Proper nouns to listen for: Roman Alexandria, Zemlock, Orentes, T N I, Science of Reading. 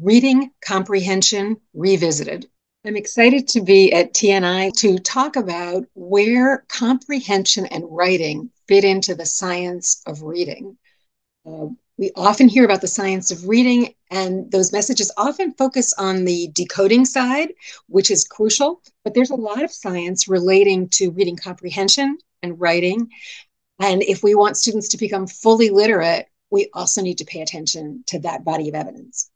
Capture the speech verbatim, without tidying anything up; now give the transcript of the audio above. Reading Comprehension Revisited. I'm excited to be at T N I to talk about where comprehension and writing fit into the science of reading. Uh, we often hear about the science of reading, and those messages often focus on the decoding side, which is crucial, but there's a lot of science relating to reading comprehension and writing. And if we want students to become fully literate, we also need to pay attention to that body of evidence.